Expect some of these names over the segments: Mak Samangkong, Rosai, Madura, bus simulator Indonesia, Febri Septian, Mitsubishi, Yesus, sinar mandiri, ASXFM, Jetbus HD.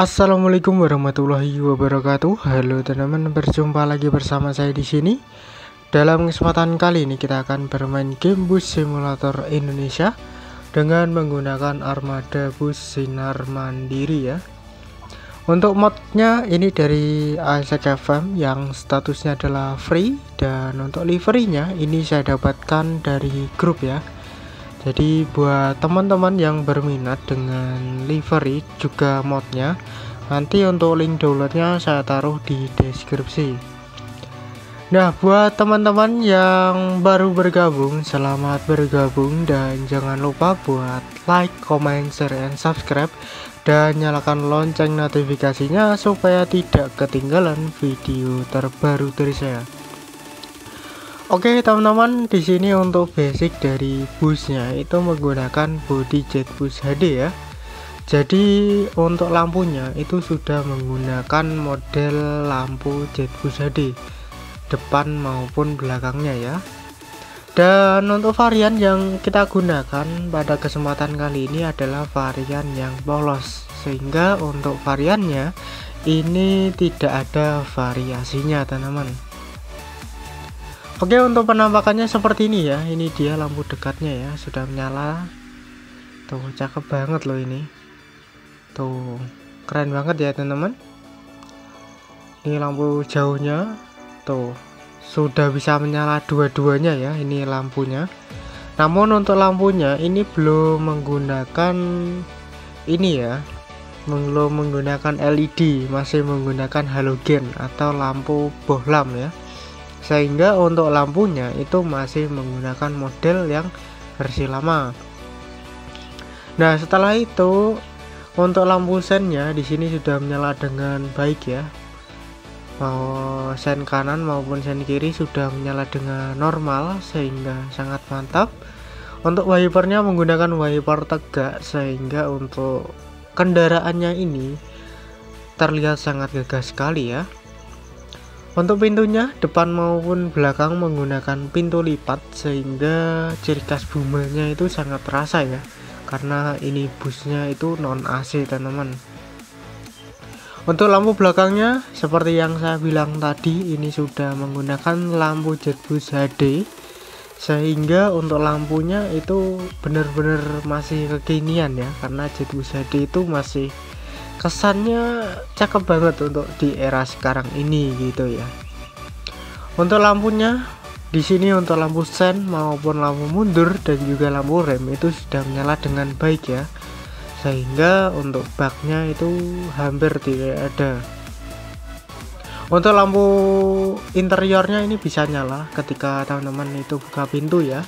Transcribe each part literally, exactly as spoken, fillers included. Assalamualaikum warahmatullahi wabarakatuh. Halo teman-teman, berjumpa lagi bersama saya di sini. Dalam kesempatan kali ini kita akan bermain game bus simulator Indonesia dengan menggunakan armada bus sinar mandiri ya. Untuk modnya ini dari A S X F M yang statusnya adalah free, dan untuk liverynya ini saya dapatkan dari grup ya. Jadi buat teman-teman yang berminat dengan livery juga modnya, nanti untuk link downloadnya saya taruh di deskripsi. Nah, buat teman-teman yang baru bergabung, selamat bergabung, dan jangan lupa buat like, comment, share, and subscribe, dan nyalakan lonceng notifikasinya supaya tidak ketinggalan video terbaru dari saya. Oke teman-teman, di sini untuk basic dari busnya itu menggunakan bodi Jetbus H D ya. Jadi untuk lampunya itu sudah menggunakan model lampu Jetbus H D depan maupun belakangnya ya. Dan untuk varian yang kita gunakan pada kesempatan kali ini adalah varian yang polos, sehingga untuk variannya ini tidak ada variasinya teman-teman. Oke, untuk penampakannya seperti ini ya. Ini dia lampu dekatnya ya, sudah menyala. Tuh, cakep banget loh ini. Tuh, keren banget ya teman-teman. Ini lampu jauhnya. Tuh, sudah bisa menyala dua-duanya ya, ini lampunya. Namun untuk lampunya ini belum menggunakan ini ya, belum menggunakan L E D, masih menggunakan halogen atau lampu bohlam ya. Sehingga untuk lampunya itu masih menggunakan model yang versi lama. Nah, setelah itu untuk lampu sennya di sini sudah menyala dengan baik ya. Mau sen kanan maupun sen kiri sudah menyala dengan normal, sehingga sangat mantap. Untuk wipernya menggunakan wiper tegak, sehingga untuk kendaraannya ini terlihat sangat gagah sekali ya. Untuk pintunya depan maupun belakang menggunakan pintu lipat, sehingga ciri khas bumernya itu sangat terasa ya, karena ini busnya itu non A C teman-teman. Untuk lampu belakangnya seperti yang saya bilang tadi, ini sudah menggunakan lampu Jetbus H D, sehingga untuk lampunya itu benar-benar masih kekinian ya, karena Jetbus H D itu masih kesannya cakep banget untuk di era sekarang ini gitu ya. Untuk lampunya di sini, untuk lampu sen maupun lampu mundur dan juga lampu rem itu sudah menyala dengan baik ya, sehingga untuk baknya itu hampir tidak ada. Untuk lampu interiornya ini bisa nyala ketika teman-teman itu buka pintu ya.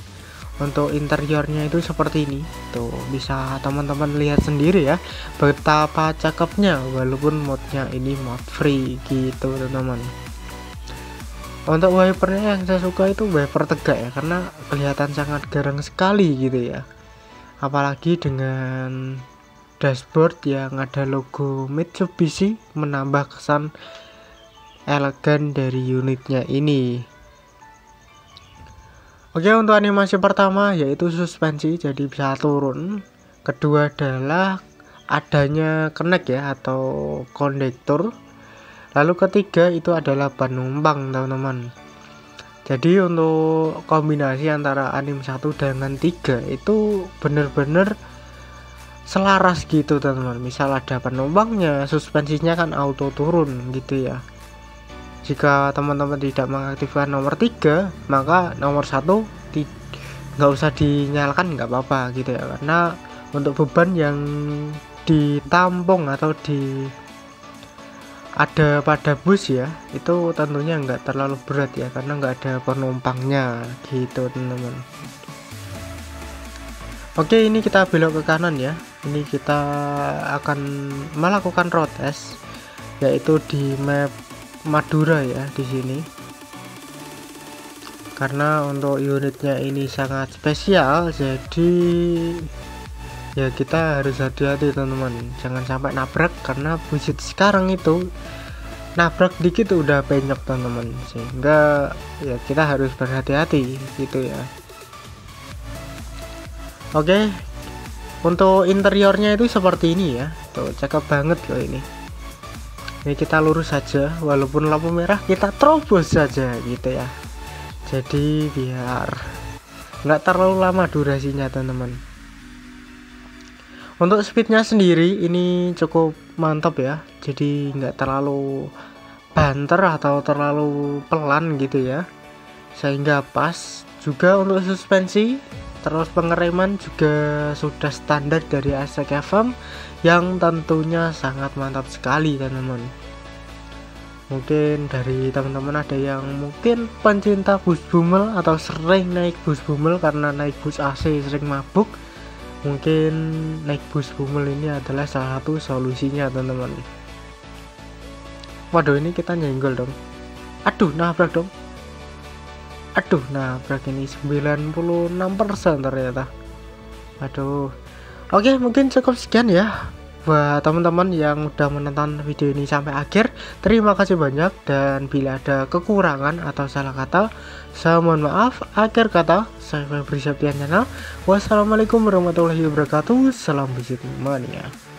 Untuk interiornya itu seperti ini. Tuh, bisa teman-teman lihat sendiri ya betapa cakepnya walaupun modnya ini mod free gitu teman-teman. Untuk wipernya yang saya suka itu wiper tegak ya, karena kelihatan sangat garang sekali gitu ya. Apalagi dengan dashboard yang ada logo Mitsubishi menambah kesan elegan dari unitnya ini. Oke, untuk animasi pertama yaitu suspensi, jadi bisa turun. Kedua adalah adanya kenek ya atau kondektur. Lalu ketiga itu adalah ban numpang teman-teman. Jadi untuk kombinasi antara anim satu dengan tiga itu bener-bener selaras gitu teman-teman. Misal ada ban numpangnya, suspensinya kan auto turun gitu ya. Jika teman-teman tidak mengaktifkan nomor tiga, maka nomor satu nggak usah dinyalakan, nggak apa-apa gitu ya, karena untuk beban yang ditampung atau di ada pada bus ya itu tentunya nggak terlalu berat ya, karena nggak ada penumpangnya gitu teman-teman. Oke, ini kita belok ke kanan ya. Ini kita akan melakukan road test yaitu di map Madura ya di sini, karena untuk unitnya ini sangat spesial, jadi ya kita harus hati-hati teman-teman, jangan sampai nabrak, karena busit sekarang itu nabrak dikit udah penyok teman-teman, sehingga ya kita harus berhati-hati gitu ya. Oke, untuk interiornya itu seperti ini ya, tuh cakep banget loh ini. ya kita lurus saja, walaupun lampu merah kita terobos saja gitu ya. Jadi biar nggak terlalu lama durasinya teman-teman. Untuk speednya sendiri ini cukup mantap ya, jadi nggak terlalu banter atau terlalu pelan gitu ya, sehingga pas. Juga untuk suspensi terus pengereman juga sudah standar dari A S X F M yang tentunya sangat mantap sekali teman-teman. Mungkin dari teman-teman ada yang mungkin pencinta bus bumel atau sering naik bus bumel karena naik bus A C sering mabuk, mungkin naik bus bumel ini adalah salah satu solusinya teman-teman. Waduh, ini kita nyenggol dong. Aduh, nabrak dong. Aduh, nabrak ini sembilan puluh enam persen ternyata. Aduh. Oke, mungkin cukup sekian ya buat teman-teman yang udah menonton video ini sampai akhir. Terima kasih banyak, dan bila ada kekurangan atau salah kata saya mohon maaf. Akhir kata, saya Febri Septian Channel. Wassalamualaikum warahmatullahi wabarakatuh. Salam bisnis mania.